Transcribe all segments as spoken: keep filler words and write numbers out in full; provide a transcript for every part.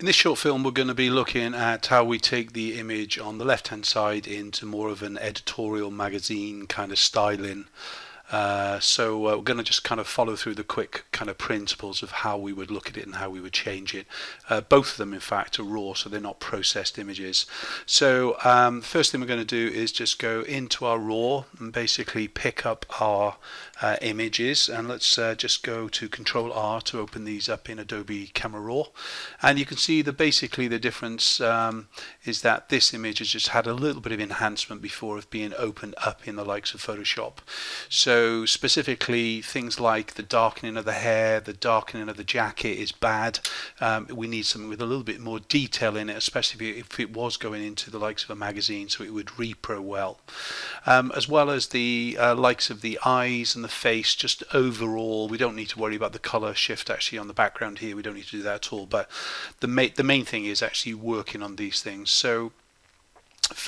In this short film we're going to be looking at how we take the image on the left hand side into more of an editorial magazine kind of styling. Uh, so uh, we're going to just kind of follow through the quick kind of principles of how we would look at it and how we would change it. Uh, both of them in fact are raw, so they're not processed images. So um, first thing we're going to do is just go into our raw and basically pick up our uh, images, and let's uh, just go to Control R to open these up in Adobe Camera RAW. And you can see that basically the difference um, is that this image has just had a little bit of enhancement before of being opened up in the likes of Photoshop. So So specifically things like the darkening of the hair, the darkening of the jacket is bad. Um, we need something with a little bit more detail in it, especially if it was going into the likes of a magazine, so it would repro well. Um, as well as the uh, likes of the eyes and the face, just overall, we don't need to worry about the colour shift actually on the background here. We don't need to do that at all, but the, ma the main thing is actually working on these things. So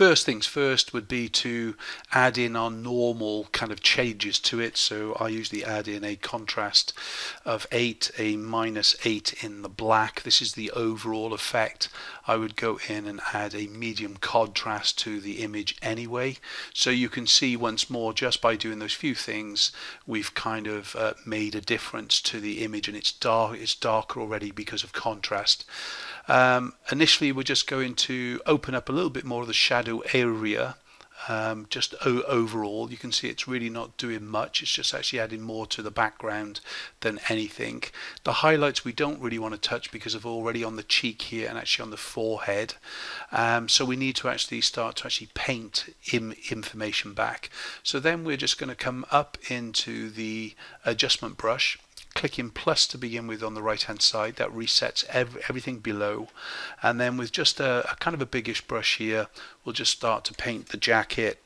first things first would be to add in our normal kind of changes to it. So I usually add in a contrast of eight, a minus eight in the black. This is the overall effect. I would go in and add a medium contrast to the image anyway. So you can see once more, just by doing those few things, we've kind of uh, made a difference to the image, and it's dark. It's darker already because of contrast. Um, initially, we're just going to open up a little bit more of the shadow area. Um, just o overall, you can see it's really not doing much. It's just actually adding more to the background than anything. The highlights we don't really want to touch because of already on the cheek here and actually on the forehead. Um, so we need to actually start to actually paint im information back. So then we're just going to come up into the adjustment brush. Clicking plus to begin with on the right hand side, that resets every, everything below, and then with just a, a kind of a biggish brush here, we'll just start to paint the jacket.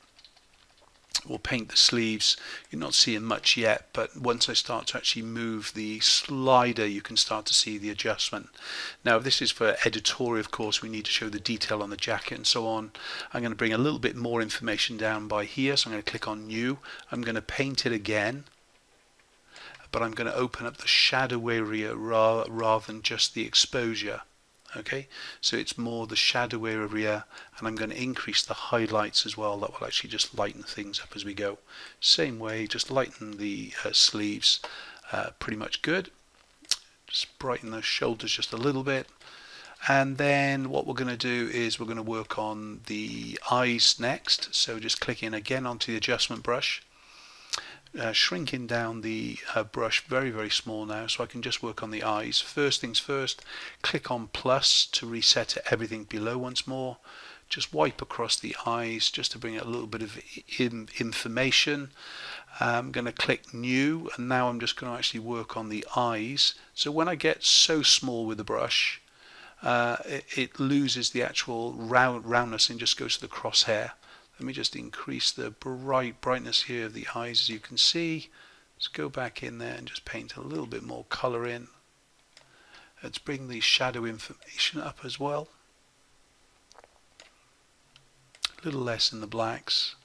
We'll paint the sleeves. You're not seeing much yet, but once I start to actually move the slider, you can start to see the adjustment. Now, if this is for editorial, of course, we need to show the detail on the jacket and so on. I'm going to bring a little bit more information down by here, so I'm going to click on New. I'm going to paint it again, but I'm going to open up the shadow area ra rather than just the exposure. Okay, so it's more the shadow area, and I'm going to increase the highlights as well. That will actually just lighten things up as we go. Same way, just lighten the uh, sleeves. Uh, pretty much good. Just brighten those shoulders just a little bit. And then what we're going to do is we're going to work on the eyes next. So just click in again onto the adjustment brush. Uh, shrinking down the uh, brush very very small now, so I can just work on the eyes. First things first, click on plus to reset everything below once more. Just wipe across the eyes just to bring a little bit of in information. I'm going to click new, and now I'm just going to actually work on the eyes. So when I get so small with the brush, uh, it, it loses the actual round, roundness and just goes to the crosshair. Let me just increase the bright brightness here of the eyes, as you can see. Let's go back in there and just paint a little bit more colour in. Let's bring the shadow information up as well. A little less in the blacks.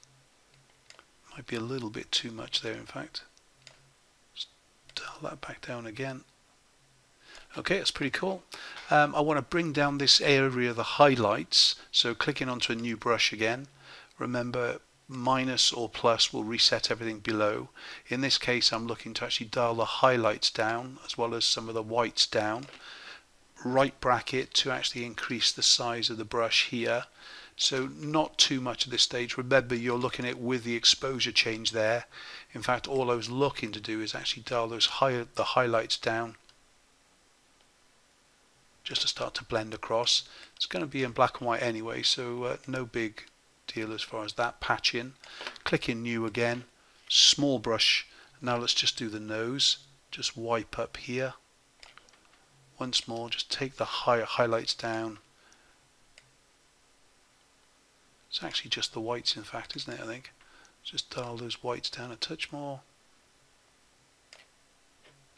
Might be a little bit too much there, in fact. Just dial that back down again. Okay, that's pretty cool. Um, I want to bring down this area of the highlights, so clicking onto a new brush again. Remember, minus or plus will reset everything below. In this case, I'm looking to actually dial the highlights down as well as some of the whites down. Right bracket to actually increase the size of the brush here. So not too much at this stage. Remember, you're looking at with the exposure change there. In fact, all I was looking to do is actually dial those high, the highlights down just to start to blend across. It's going to be in black and white anyway, so uh, no big deal as far as that patching. Click in new again, small brush. Now let's just do the nose. Just wipe up here. Once more, just take the high highlights down. It's actually just the whites, in fact, isn't it? I think. Just dial those whites down a touch more.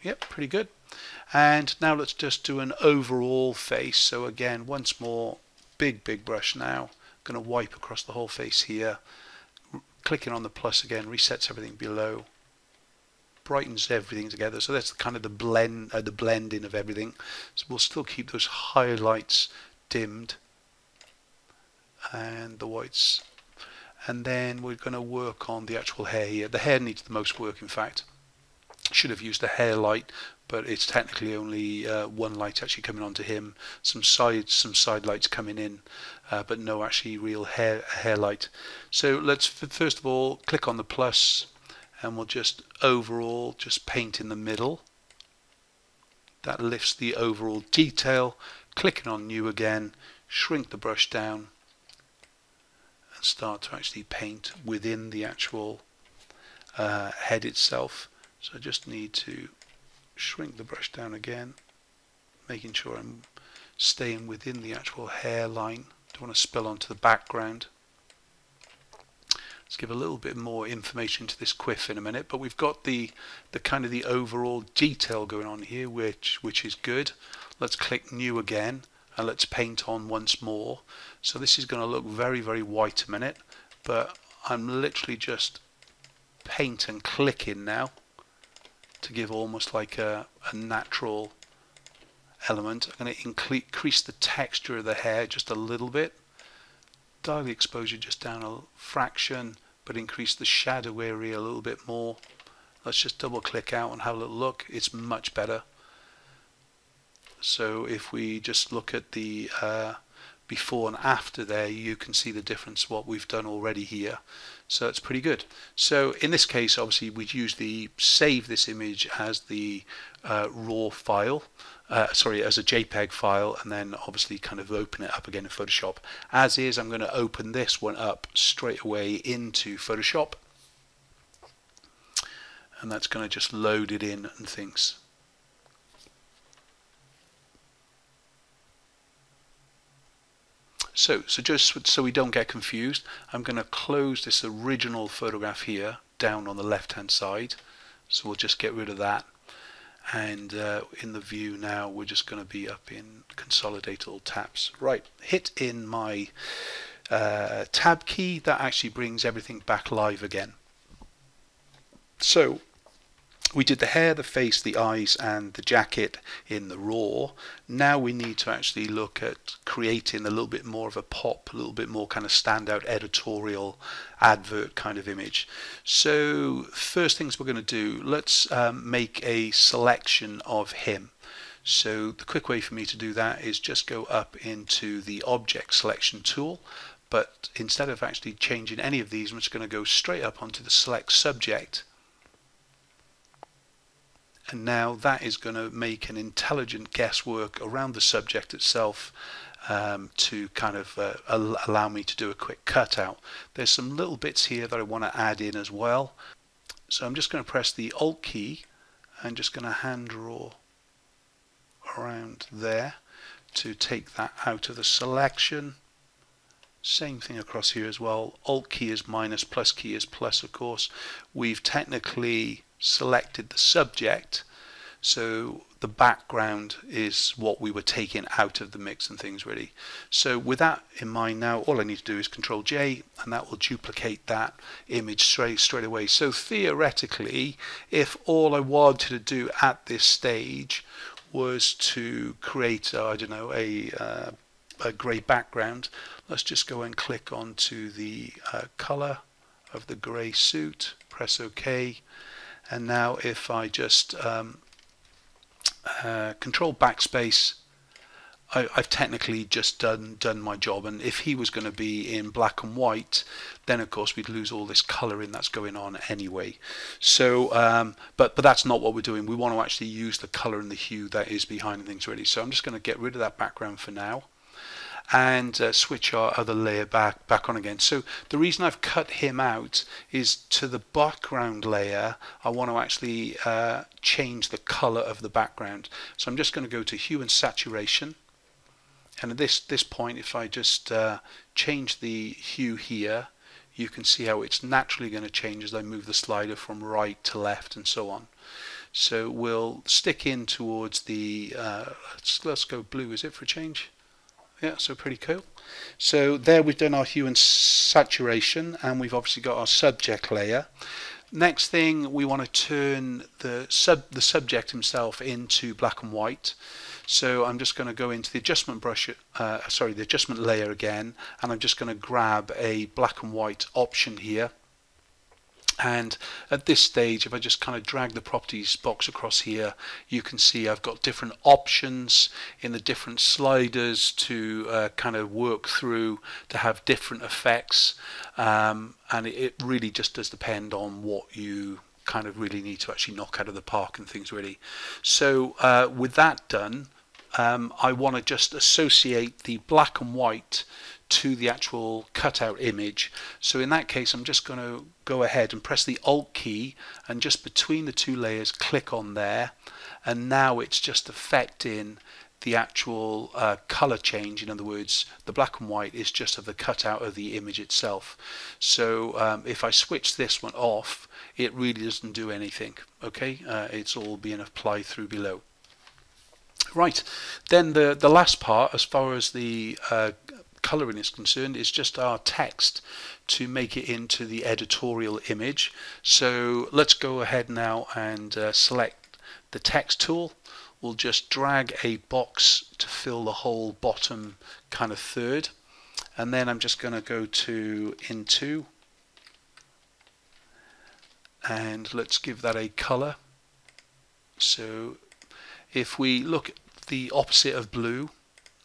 Yep, pretty good. And now let's just do an overall face. So again, once more, big big brush now. Going to wipe across the whole face here. Clicking on the plus again resets everything below. brightens everything together. So that's kind of the blend, uh, the blending of everything. So we'll still keep those highlights dimmed and the whites. And then we're going to work on the actual hair here. The hair needs the most work, in fact. Should have used the hair light, but it's technically only uh, one light actually coming onto him. Some sides, some side lights coming in, uh, but no actually real hair hair light. So let's first of all click on the plus, and we'll just overall just paint in the middle. That lifts the overall detail. Clicking on new again, shrink the brush down, and start to actually paint within the actual uh, head itself. So I just need to shrink the brush down again, making sure I'm staying within the actual hairline. Don't want to spill onto the background. Let's give a little bit more information to this quiff in a minute, but we've got the the kind of the overall detail going on here, which which is good. Let's click new again and let's paint on once more. So this is going to look very very white a minute, but I'm literally just paint and clicking now to give almost like a, a natural element. I'm going to increase the texture of the hair just a little bit, dial the exposure just down a fraction, but increase the shadow area a little bit more. Let's just double click out and have a little look. It's much better. So if we just look at the uh, before and after there, you can see the difference what we've done already here. So that's pretty good. So in this case, obviously we'd use the save this image as the uh, raw file, uh, sorry, as a JPEG file, and then obviously kind of open it up again in Photoshop. As is, I'm going to open this one up straight away into Photoshop, and that's going to just load it in and things. So, so just so we don't get confused, I'm going to close this original photograph here down on the left hand side. So we'll just get rid of that, and uh, in the view now we're just going to be up in consolidate all tabs. Right, hit in my uh, tab key. That actually brings everything back live again. So we did the hair, the face, the eyes and the jacket in the raw. Now we need to actually look at creating a little bit more of a pop, a little bit more kind of standout editorial advert kind of image. So first things we're going to do, let's um, make a selection of him. So the quick way for me to do that is just go up into the object selection tool. But instead of actually changing any of these, I'm just going to go straight up onto the select subject. And now that is going to make an intelligent guesswork around the subject itself um, to kind of uh, al allow me to do a quick cutout. There's some little bits here that I want to add in as well. So I'm just going to press the Alt key and just going to hand draw around there to take that out of the selection. Same thing across here as well. Alt key is minus, plus key is plus, of course. We've technically selected the subject, so the background is what we were taking out of the mix and things really. So with that in mind now, all I need to do is Control J, and that will duplicate that image straight straight away. So theoretically, if all I wanted to do at this stage was to create, uh, I don't know, a uh, a grey background, let's just go and click onto the uh, colour of the grey suit, press OK. And now if I just um, uh, Control backspace, I, I've technically just done done my job. And if he was going to be in black and white, then of course we'd lose all this colouring that's going on anyway. So, um, but, but that's not what we're doing. We want to actually use the colour and the hue that is behind things really. So I'm just going to get rid of that background for now, and uh, switch our other layer back back on again. So the reason I've cut him out is to the background layer, I want to actually uh, change the color of the background. So I'm just going to go to hue and saturation, and at this this point if I just uh, change the hue here, you can see how it's naturally going to change as I move the slider from right to left and so on. So we'll stick in towards the uh, let's, let's go blue, is it, for a change? Yeah, so pretty cool. So there we've done our hue and saturation, and we've obviously got our subject layer. Next thing, we want to turn the sub the subject himself into black and white. So I'm just going to go into the adjustment brush, uh, sorry, the adjustment layer again, and I'm just going to grab a black and white option here. And at this stage, if I just kind of drag the properties box across here, you can see I've got different options in the different sliders to uh, kind of work through to have different effects, um, and it, it really just does depend on what you kind of really need to actually knock out of the park and things really. So uh, with that done, um, I want to just associate the black and white to the actual cutout image. So in that case, I'm just going to go ahead and press the Alt key, and just between the two layers click on there, and now it's just affecting the actual uh, color change. In other words, the black and white is just of the cutout of the image itself. So um, if I switch this one off, it really doesn't do anything. Okay, uh, it's all being applied through below. Right, then the the last part as far as the uh, coloring is concerned is just our text to make it into the editorial image. So let's go ahead now and uh, select the text tool. We'll just drag a box to fill the whole bottom kind of third, and then I'm just going to go to into, and let's give that a color. So if we look at the opposite of blue,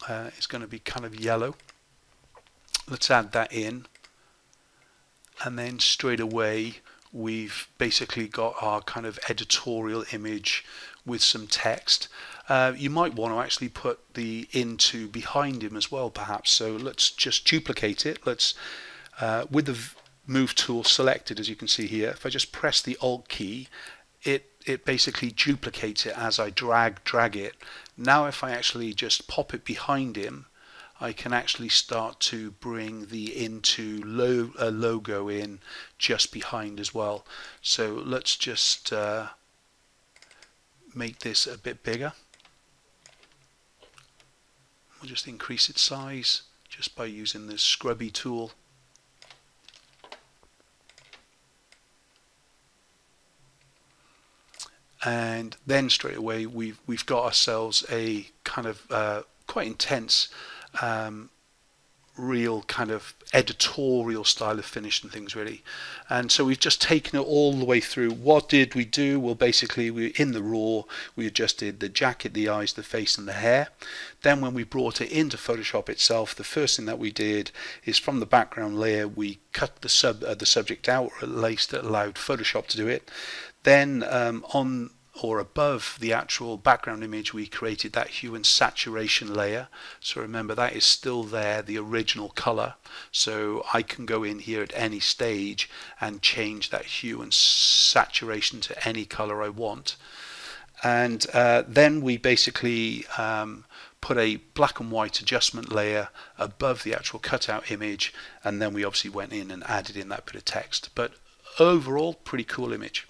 uh, it's going to be kind of yellow. Let's add that in, and then straight away we've basically got our kind of editorial image with some text. Uh, you might want to actually put the into behind him as well perhaps, so let's just duplicate it. Let's uh, with the move tool selected, as you can see here, if I just press the Alt key, it it basically duplicates it as I drag drag it. Now if I actually just pop it behind him, I can actually start to bring the into lo uh, logo in just behind as well. So let's just uh, make this a bit bigger. We'll just increase its size just by using this scrubby tool. And then straight away we've, we've got ourselves a kind of uh, quite intense Um, real kind of editorial style of finish and things really. And so we've just taken it all the way through. What did we do? Well, basically we in the RAW we adjusted the jacket, the eyes, the face and the hair. Then when we brought it into Photoshop itself, the first thing that we did is from the background layer we cut the sub uh, the subject out, or at least it allowed Photoshop to do it. Then um, on or above the actual background image we created that hue and saturation layer, so remember that is still there, the original color, so I can go in here at any stage and change that hue and saturation to any color I want. And uh, then we basically um, put a black and white adjustment layer above the actual cutout image, and then we obviously went in and added in that bit of text. But overall, pretty cool image.